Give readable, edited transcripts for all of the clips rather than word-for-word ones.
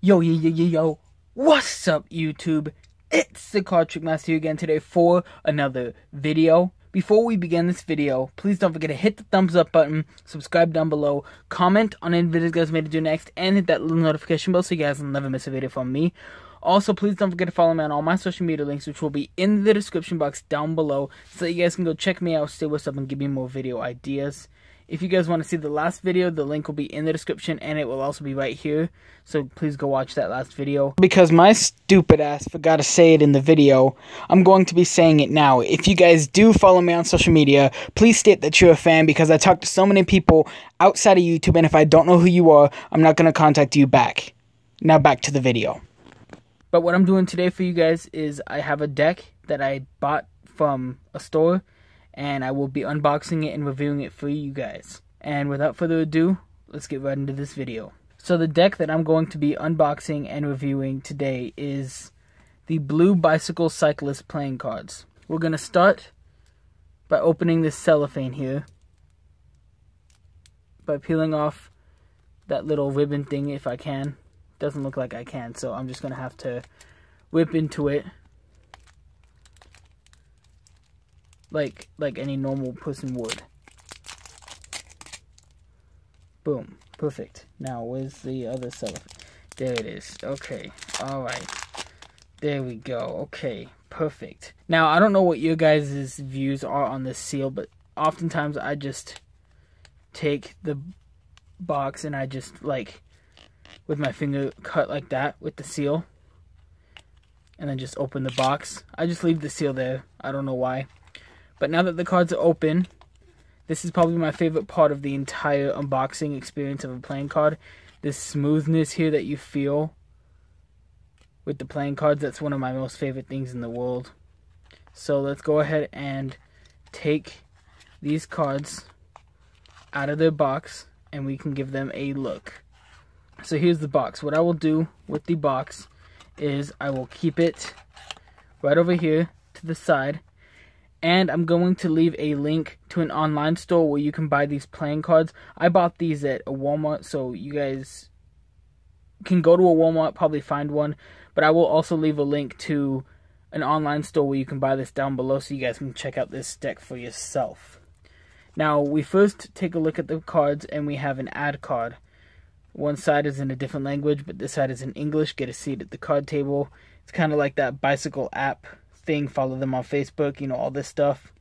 Yo, what's up YouTube? It's the Card Trick Master here again today for another video. Before we begin this video, please don't forget to hit the thumbs up button, subscribe down below, comment on any videos you guys made to do next, and hit that little notification bell so you guys will never miss a video from me. Also, please don't forget to follow me on all my social media links, which will be in the description box down below, so that you guys can go check me out, say what's up, and give me more video ideas. If you guys want to see the last video, the link will be in the description, and it will also be right here. So please go watch that last video. Because my stupid ass forgot to say it in the video, I'm going to be saying it now. If you guys do follow me on social media, please state that you're a fan, because I talk to so many people outside of YouTube, and if I don't know who you are, I'm not going to contact you back. Now back to the video. But what I'm doing today for you guys is I have a deck that I bought from a store, and I will be unboxing it and reviewing it for you guys. And without further ado, let's get right into this video. So the deck that I'm going to be unboxing and reviewing today is the Blue Bicycle Cyclist Playing Cards. We're going to start by opening this cellophane here, by peeling off that little ribbon thing if I can. Doesn't look like I can, so I'm just going to have to whip into it. Like any normal person would. Boom. Perfect. Now, where's the other cellophane? There it is. Okay. Alright. There we go. Okay. Perfect. Now, I don't know what your guys' views are on this seal, but oftentimes I just take the box and I just, like, with my finger cut like that with the seal. And then just open the box. I just leave the seal there. I don't know why. But now that the cards are open, this is probably my favorite part of the entire unboxing experience of a playing card. This smoothness here that you feel with the playing cards, that's one of my most favorite things in the world. So let's go ahead and take these cards out of their box, and we can give them a look. So here's the box. What I will do with the box is I will keep it right over here to the side. And I'm going to leave a link to an online store where you can buy these playing cards. I bought these at a Walmart, so you guys can go to a Walmart, probably find one. But I will also leave a link to an online store where you can buy this down below, so you guys can check out this deck for yourself. Now, we first take a look at the cards, and we have an ad card. One side is in a different language, but this side is in English. Get a seat at the card table. It's kind of like that bicycle app thing, follow them on Facebook, you know, all this stuff.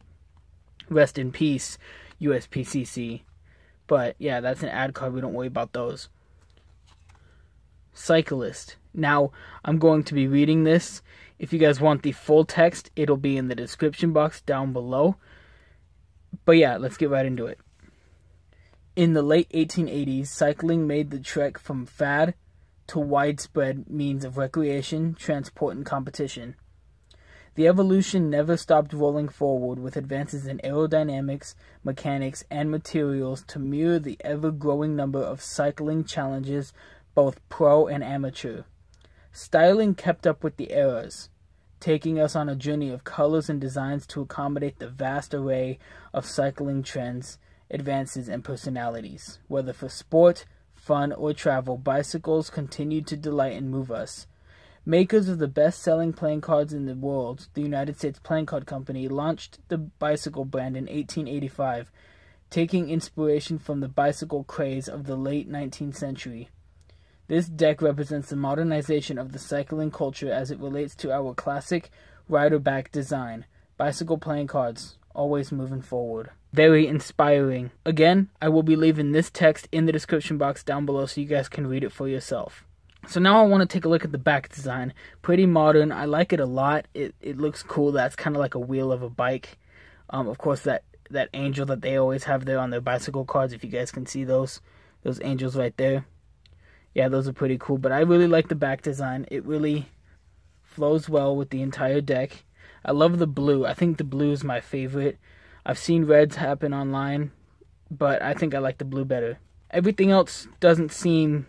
Rest in peace, USPCC. But yeah, that's an ad card. We don't worry about those. Cyclist. Now, I'm going to be reading this. If you guys want the full text, it'll be in the description box down below. But yeah, let's get right into it. In the late 1880s, cycling made the trek from fad to widespread means of recreation, transport, and competition. The evolution never stopped rolling forward, with advances in aerodynamics, mechanics, and materials to mirror the ever-growing number of cycling challenges, both pro and amateur. Styling kept up with the eras, taking us on a journey of colors and designs to accommodate the vast array of cycling trends, advances, and personalities. Whether for sport, fun, or travel, bicycles continued to delight and move us. Makers of the best-selling playing cards in the world, the United States Playing Card Company launched the bicycle brand in 1885, taking inspiration from the bicycle craze of the late 19th century. This deck represents the modernization of the cycling culture as it relates to our classic rider-back design. Bicycle playing cards, always moving forward. Very inspiring. Again, I will be leaving this text in the description box down below so you guys can read it for yourself. So now I want to take a look at the back design. Pretty modern. I like it a lot. It looks cool. That's kind of like a wheel of a bike. Of course, that angel that they always have there on their bicycle cards, if you guys can see those angels right there. Yeah, those are pretty cool. But I really like the back design. It really flows well with the entire deck. I love the blue. I think the blue is my favorite. I've seen reds happen online, but I think I like the blue better. Everything else doesn't seem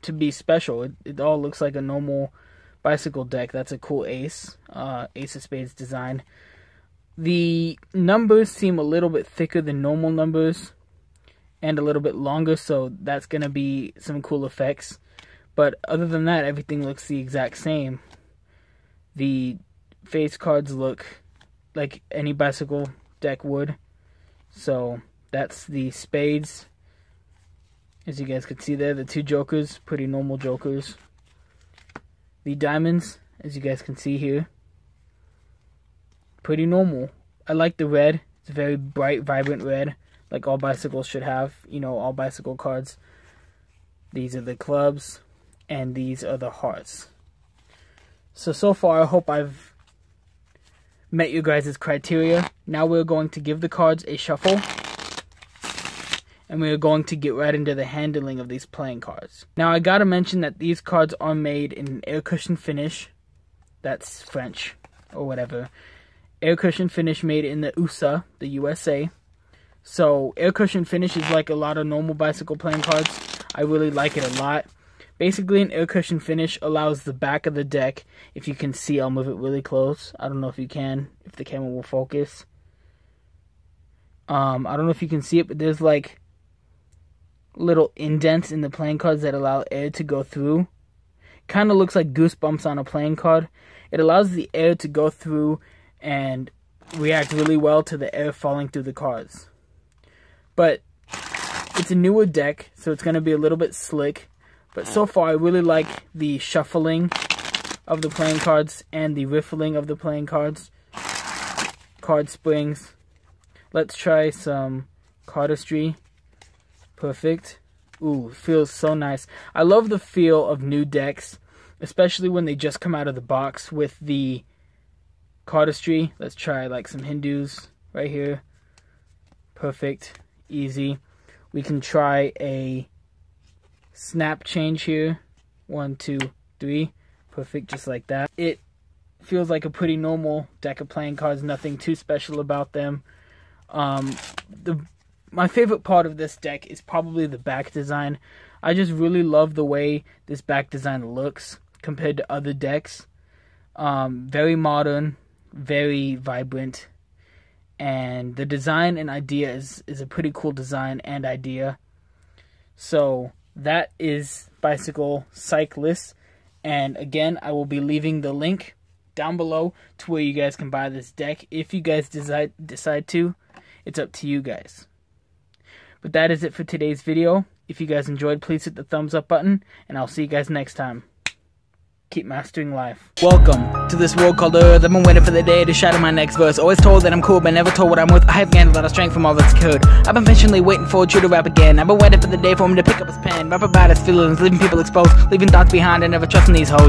to be special. It all looks like a normal bicycle deck. That's a cool ace, ace of spades design. The numbers seem a little bit thicker than normal numbers and a little bit longer, so that's going to be some cool effects. But other than that, everything looks the exact same. The face cards look like any bicycle deck would. So that's the spades. As you guys can see there, the two jokers, pretty normal jokers. The diamonds, as you guys can see here, pretty normal. I like the red. It's a very bright, vibrant red, like all bicycles should have, you know, all bicycle cards. These are the clubs, and these are the hearts. So far, I hope I've met your guys' criteria. Now we're going to give the cards a shuffle, and we are going to get right into the handling of these playing cards. Now I gotta mention that these cards are made in an air cushion finish. That's French, or whatever. Air cushion finish made in the USA, the USA. So air cushion finish is like a lot of normal bicycle playing cards. I really like it a lot. Basically, an air cushion finish allows the back of the deck, if you can see, I'll move it really close. I don't know if you can, if the camera will focus. I don't know if you can see it, but there's like little indents in the playing cards that allow air to go through. Kind of looks like goosebumps on a playing card. It allows the air to go through and react really well to the air falling through the cards. But it's a newer deck, so it's going to be a little bit slick. But so far, I really like the shuffling of the playing cards and the riffling of the playing cards. Card springs. Let's try some cardistry. Perfect. Ooh, feels so nice. I love the feel of new decks, especially when they just come out of the box with the cardistry. Let's try like some Hindus right here. Perfect. Easy. We can try a snap change here. 1, 2, 3. Perfect, just like that. It feels like a pretty normal deck of playing cards. Nothing too special about them. My favorite part of this deck is probably the back design. I just really love the way this back design looks compared to other decks. Very modern, very vibrant, and the design and idea is a pretty cool design and idea. So that is Bicycle Cyclist, and again, I will be leaving the link down below to where you guys can buy this deck if you guys decide to. It's up to you guys. But that is it for today's video. If you guys enjoyed, please hit the thumbs up button, and I'll see you guys next time. Keep mastering life. Welcome to this world called Earth. I've been waiting for the day to shatter my next verse. Always told that I'm cool, but never told what I'm worth. I have gained a lot of strength from all that's occurred. I've been patiently waiting for a true to rap again. I've been waiting for the day for him to pick up his pen. Rap about his feelings, leaving people exposed, leaving thoughts behind, and never trusting these hoes.